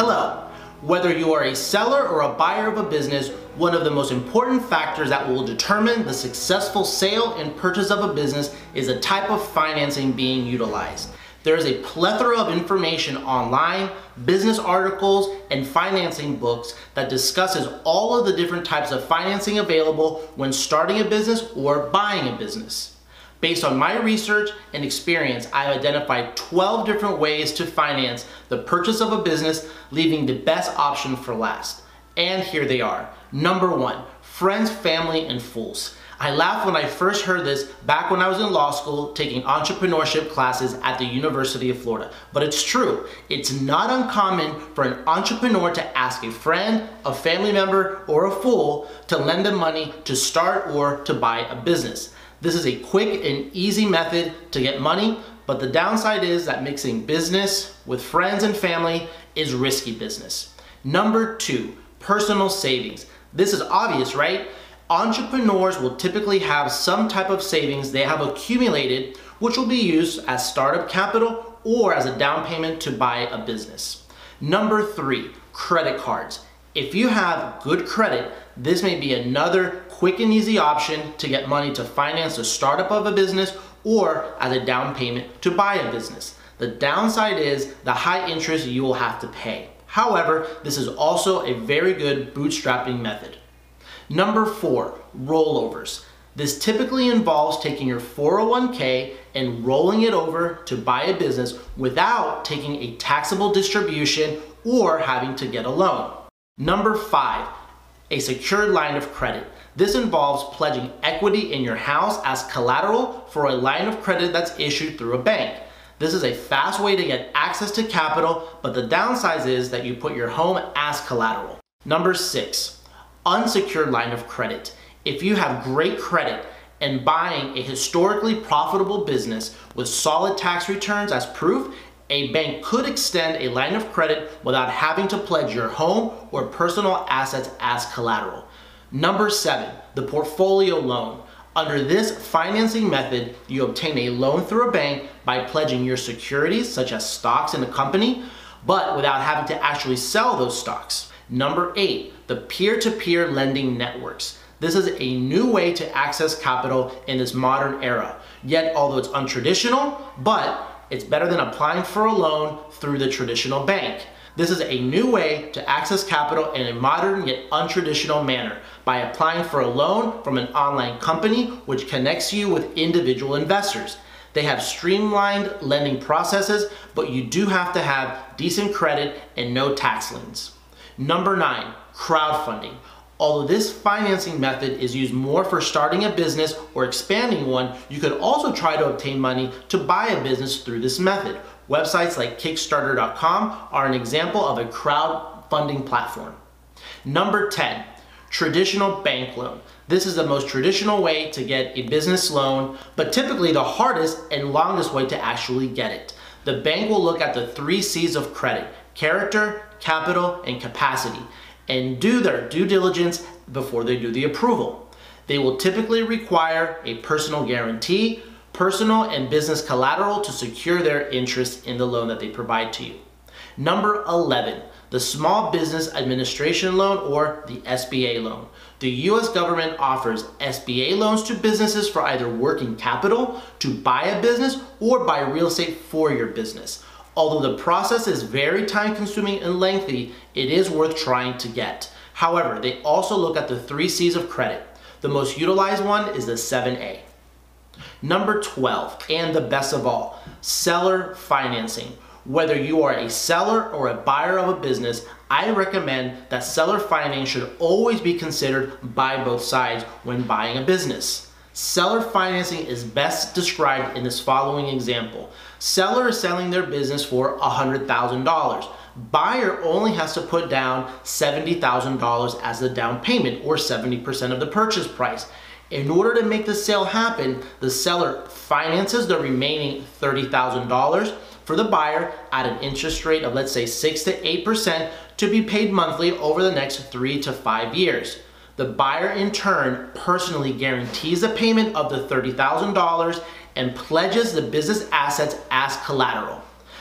Hello. Whether you are a seller or a buyer of a business, one of the most important factors that will determine the successful sale and purchase of a business is the type of financing being utilized. There is a plethora of information online, business articles, and financing books that discusses all of the different types of financing available when starting a business or buying a business. Based on my research and experience, I've identified 12 different ways to finance the purchase of a business, leaving the best option for last. And here they are. Number one, friends, family, and fools. I laughed when I first heard this back when I was in law school taking entrepreneurship classes at the University of Florida, but it's true. It's not uncommon for an entrepreneur to ask a friend, a family member, or a fool to lend them money to start or to buy a business. This is a quick and easy method to get money, but the downside is that mixing business with friends and family is risky business. Number two, personal savings. This is obvious, right? Entrepreneurs will typically have some type of savings they have accumulated, which will be used as startup capital or as a down payment to buy a business. Number three, credit cards. If you have good credit, this may be another quick and easy option to get money to finance the startup of a business or as a down payment to buy a business. The downside is the high interest you will have to pay. However, this is also a very good bootstrapping method. Number four, rollovers. This typically involves taking your 401k and rolling it over to buy a business without taking a taxable distribution or having to get a loan. Number five, a secured line of credit. This involves pledging equity in your house as collateral for a line of credit that's issued through a bank. This is a fast way to get access to capital, but the downside is that you put your home as collateral. Number six, unsecured line of credit. If you have great credit and buying a historically profitable business with solid tax returns as proof, a bank could extend a line of credit without having to pledge your home or personal assets as collateral. Number seven, the portfolio loan. Under this financing method, you obtain a loan through a bank by pledging your securities, such as stocks in a company, but without having to actually sell those stocks. Number eight, the peer-to-peer lending networks. This is a new way to access capital in this modern era. Yet, although it's untraditional, but it's better than applying for a loan through the traditional bank. This is a new way to access capital in a modern yet untraditional manner by applying for a loan from an online company which connects you with individual investors. They have streamlined lending processes, but you do have to have decent credit and no tax liens. Number nine, crowdfunding. Although this financing method is used more for starting a business or expanding one, you could also try to obtain money to buy a business through this method. Websites like Kickstarter.com are an example of a crowdfunding platform. Number 10, traditional bank loan. This is the most traditional way to get a business loan, but typically the hardest and longest way to actually get it. The bank will look at the 3 C's of credit: character, capital, and capacity, and do their due diligence before they do the approval. They will typically require a personal guarantee, personal and business collateral to secure their interest in the loan that they provide to you. Number 11, the Small Business Administration Loan, or the SBA loan. The US government offers SBA loans to businesses for either working capital, to buy a business, or buy real estate for your business. Although the process is very time-consuming and lengthy, it is worth trying to get. However, they also look at the 3 C's of credit. The most utilized one is the 7A. Number 12, and the best of all, seller financing. Whether you are a seller or a buyer of a business, I recommend that seller financing should always be considered by both sides when buying a business. Seller financing is best described in this following example. Seller is selling their business for $100,000. Buyer only has to put down $70,000 as the down payment, or 70% of the purchase price. In order to make the sale happen, the seller finances the remaining $30,000 for the buyer at an interest rate of, let's say, 6 to 8% to be paid monthly over the next 3 to 5 years. The buyer in turn personally guarantees the payment of the $30,000 and pledges the business assets as collateral.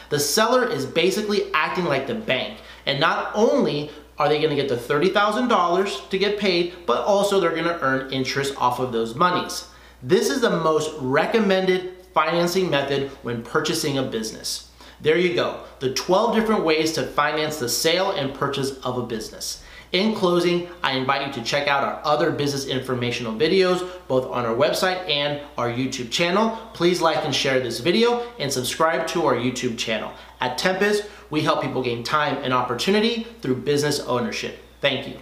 The seller is basically acting like the bank And not only are they going to get the $30,000 to get paid, but also they're going to earn interest off of those monies. This is the most recommended financing method when purchasing a business. There you go, the 12 different ways to finance the sale and purchase of a business. In closing, I invite you to check out our other business informational videos, both on our website and our YouTube channel. Please like and share this video and subscribe to our YouTube channel. At Tempus, we help people gain time and opportunity through business ownership. Thank you.